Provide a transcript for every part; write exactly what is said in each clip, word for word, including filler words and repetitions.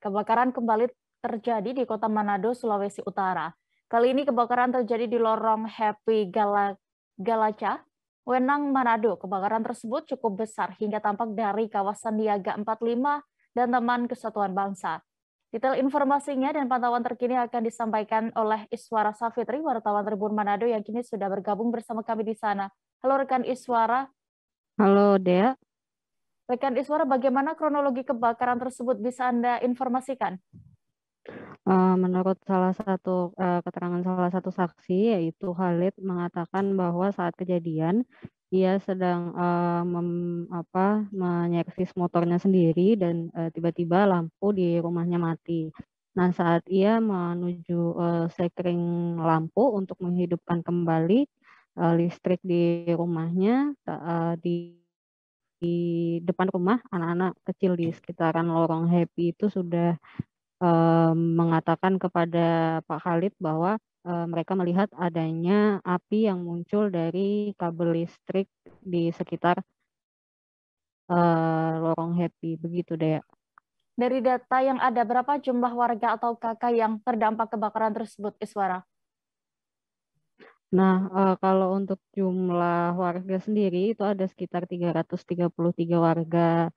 Kebakaran kembali terjadi di kota Manado, Sulawesi Utara. Kali ini kebakaran terjadi di Lorong Happy, Calaca, Wenang, Manado. Kebakaran tersebut cukup besar hingga tampak dari kawasan Niaga empat puluh lima dan Taman Kesatuan Bangsa. Detail informasinya dan pantauan terkini akan disampaikan oleh Iswara Safitri, wartawan Tribun Manado yang kini sudah bergabung bersama kami di sana. Halo rekan Iswara. Halo Dea. Rekan Iswara, bagaimana kronologi kebakaran tersebut bisa Anda informasikan? Uh, menurut salah satu uh, keterangan salah satu saksi, yaitu Khalid, mengatakan bahwa saat kejadian ia sedang uh, mem, apa, menyervis motornya sendiri dan tiba-tiba uh, lampu di rumahnya mati. Nah, saat ia menuju uh, sekring lampu untuk menghidupkan kembali uh, listrik di rumahnya, uh, di, di depan rumah anak-anak kecil di sekitaran Lorong Happy itu sudah mengatakan kepada Pak Khalid bahwa uh, mereka melihat adanya api yang muncul dari kabel listrik di sekitar uh, Lorong Happy. Begitu deh. Dari data yang ada, berapa jumlah warga atau kakak yang terdampak kebakaran tersebut, Iswara? Nah, uh, kalau untuk jumlah warga sendiri itu ada sekitar tiga ratus tiga puluh tiga warga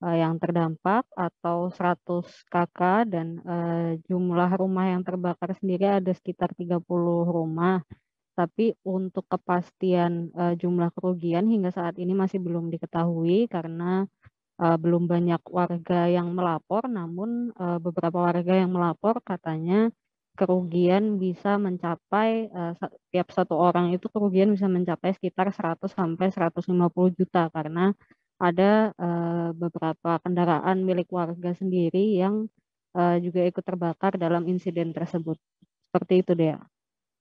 yang terdampak atau seratus kakak, dan uh, jumlah rumah yang terbakar sendiri ada sekitar tiga puluh rumah. Tapi untuk kepastian uh, jumlah kerugian hingga saat ini masih belum diketahui karena uh, belum banyak warga yang melapor, namun uh, beberapa warga yang melapor katanya kerugian bisa mencapai, uh, tiap satu orang itu kerugian bisa mencapai sekitar seratus sampai seratus lima puluh juta karena ada uh, beberapa kendaraan milik warga sendiri yang uh, juga ikut terbakar dalam insiden tersebut. Seperti itu, Dea.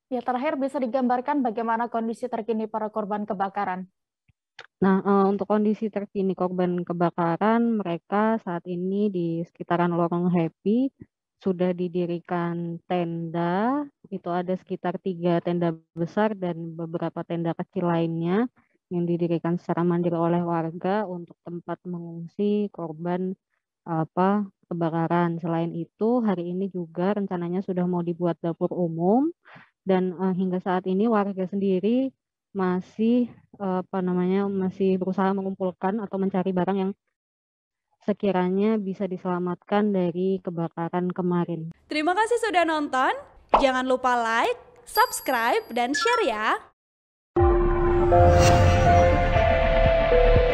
Ya, terakhir bisa digambarkan bagaimana kondisi terkini para korban kebakaran? Nah, uh, untuk kondisi terkini korban kebakaran, mereka saat ini di sekitaran Lorong Happy sudah didirikan tenda. Itu ada sekitar tiga tenda besar dan beberapa tenda kecil lainnya yang didirikan secara mandiri oleh warga untuk tempat mengungsi korban apa kebakaran. Selain itu, hari ini juga rencananya sudah mau dibuat dapur umum dan uh, hingga saat ini warga sendiri masih uh, apa namanya masih berusaha mengumpulkan atau mencari barang yang sekiranya bisa diselamatkan dari kebakaran kemarin. Terima kasih sudah nonton. Jangan lupa like, subscribe, dan share ya. Thank you.